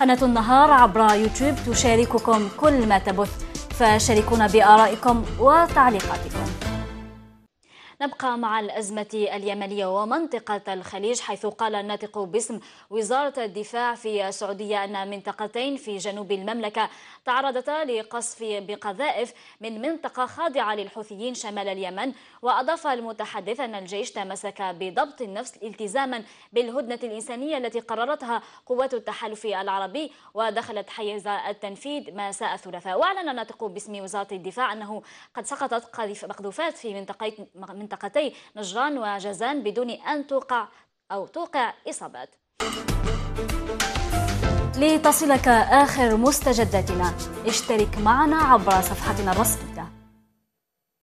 قناة النهار عبر يوتيوب تشارككم كل ما تبث، فشاركونا بآرائكم وتعليقاتكم. نبقى مع الأزمة اليمنية ومنطقة الخليج، حيث قال الناطق باسم وزارة الدفاع في السعودية أن منطقتين في جنوب المملكة تعرضتا لقصف بقذائف من منطقة خاضعة للحوثيين شمال اليمن. وأضاف المتحدث أن الجيش تمسك بضبط النفس التزاما بالهدنة الإنسانية التي قررتها قوات التحالف العربي ودخلت حيز التنفيذ مساء الثلاثاء. وأعلن الناطق باسم وزارة الدفاع أنه قد سقطت مقذوفات في منطقتي نجران وجازان بدون أن توقع إصابات. لتصلك آخر مستجداتنا اشترك معنا عبر صفحتنا الرسمية.